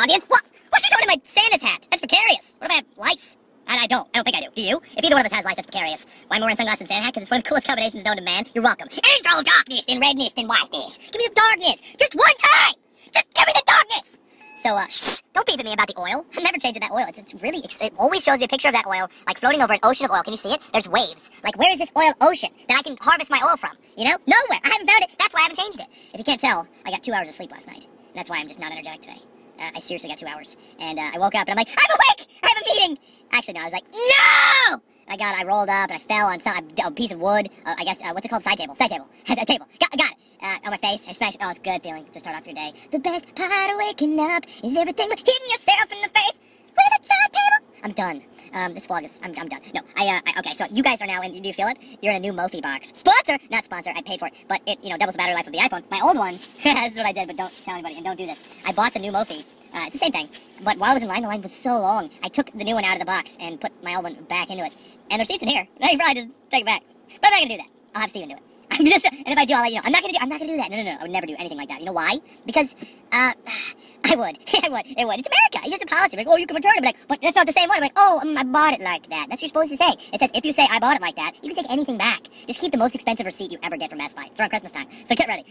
Audience, what? What's she doing in my Santa's hat? That's precarious. What if I have lice? I don't think I do. Do you? If either one of us has lice, that's precarious. Why more in sunglasses than Santa hat? Because it's one of the coolest combinations known to man. You're welcome. And all darkness, then redness, then whiteness. Give me the darkness. Just one time. Just give me the darkness. So, shh, don't beep at me about the oil. I'm never changing that oil. It always shows me a picture of that oil, like floating over an ocean of oil. Can you see it? There's waves. Like, where is this oil ocean that I can harvest my oil from? You know? Nowhere. I haven't found it. That's why I haven't changed it. If you can't tell, I got 2 hours of sleep last night. And that's why I'm just not energetic today. I seriously got 2 hours. And I woke up and I'm like, I'm awake! I have a meeting! Actually, no, I was like, no! And I rolled up and I fell on some, a piece of wood. I guess, what's it called? Side table. Side table. A table. Got it. On my face. I smashed. Oh, it's a good feeling to start off your day. The best part of waking up is everything but hitting yourself in the face with a side table. I'm done. This vlog is, I'm done. No, okay, so you guys are now in, do you feel it? You're in a new Mophie box. Sponsor! Not sponsor, I paid for it. But it, you know, doubles the battery life of the iPhone. My old one, this is what I did, but don't tell anybody, and don't do this. I bought the new Mophie. It's the same thing. But while I was in line, the line was so long. I took the new one out of the box and put my old one back into it. And there's seats in here. Now you probably just take it back. But I'm not gonna do that. I'll have Steven do it. I'm just, and if I do, I'll let you know. I'm not gonna do that. No. I would never do anything like that. You know why? Because, I would. It's America. It's a policy. Like, oh, you can return it. I'm like, but that's not the same one. I'm like, oh, I bought it like that. That's what you're supposed to say. It says, if you say, I bought it like that, you can take anything back. Just keep the most expensive receipt you ever get from Best Buy. It's around Christmas time. So get ready.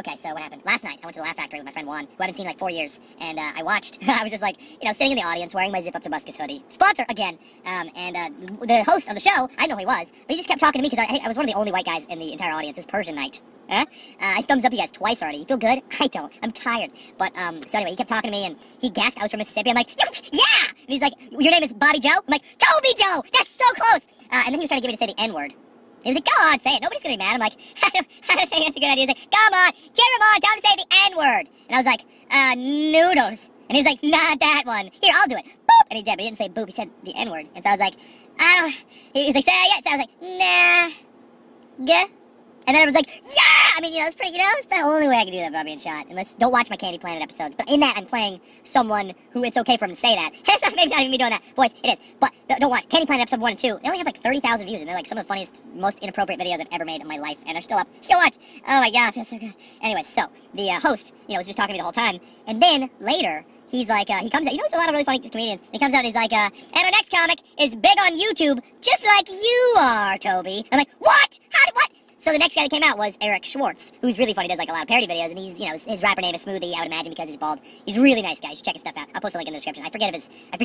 Okay, so what happened? Last night, I went to the Laugh Factory with my friend Juan, who I haven't seen in like 4 years. And, I watched. I was just like, you know, sitting in the audience wearing my zip-up Tobuscus hoodie. Sponsor again. The host of the show, I didn't know who he was, but he just kept talking to me because I was one of the only white guys in the entire audience. It's Persian night. I thumbs up you guys twice already. You feel good? I don't. I'm tired. But, so anyway, he kept talking to me, and he guessed I was from Mississippi. I'm like, yeah! And he's like, your name is Bobby Joe? I'm like, Toby Joe! That's so close! And then he was trying to get me to say the N-word. He was like, go on, say it. Nobody's gonna be mad. I'm like, I don't think that's a good idea. He's like, come on, Jeremiah, time to say the N-word. And I was like, noodles. And he's like, not that one. Here, I'll do it. Boop! And he did, but he didn't say boop. He said the N-word. And so I was like, I don't... He was like, say it. So I was like, nah. Gah. And then I was like, yeah! I mean, you know, it's pretty, you know, it's the only way I can do that without being shot. Unless, don't watch my Candy Planet episodes. But in that, I'm playing someone who it's okay for him to say that. It's not, maybe not even me doing that voice. It is. But don't watch. Candy Planet episode 1 and 2. They only have like 30,000 views. And they're like some of the funniest, most inappropriate videos I've ever made in my life. And they're still up. You know what? Oh my God, I feel so good. Anyway, so, the host, you know, was just talking to me the whole time. And then, later, he's like, he comes out, you know, there's a lot of really funny comedians. And he comes out and he's like, and our next comic is big on YouTube, just like you are, Toby. I'm like, what? What? So the next guy that came out was Eric Schwartz, who's really funny, does like a lot of parody videos, and he's, you know, his rapper name is Smoothie, I would imagine, because he's bald. He's a really nice guy, you should check his stuff out. I'll post a link in the description. I forget what it is,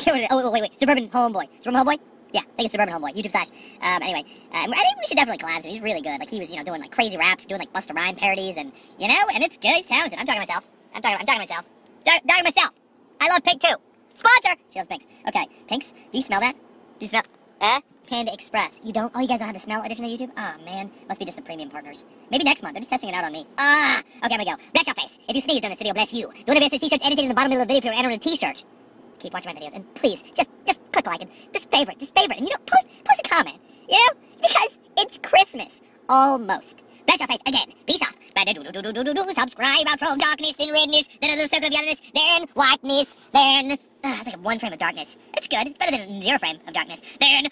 Suburban Homeboy. Suburban Homeboy? Yeah, I think it's Suburban Homeboy, YouTube/. Anyway, I think we should definitely collab with him, he's really good. Like, he was, you know, doing like crazy raps, doing like Busta Rhyme parodies, and, you know, and it's Jay Townsend. I'm talking to myself. I love pink too. Sponsor! She loves pinks. Okay, pinks, do you smell that? Do you smell, Panda Express. You don't? Oh, you guys don't have the smell edition of YouTube? Oh, man. Must be just the premium partners. Maybe next month. They're just testing it out on me. Okay, I'm gonna go. Bless your face. If you sneeze during this video, bless you. The winner of t-shirts edited in the bottom middle of the video if you're entering a t-shirt. Keep watching my videos. And please, just click like and just favorite. And you know, post a comment. You know? Because it's Christmas. Almost. Bless your face again. Peace off. Subscribe. Outro of darkness, then redness, then another circle of yellowness, then whiteness, then... it's like 1 frame of darkness. It's good. It's better than 0 frame of darkness. Then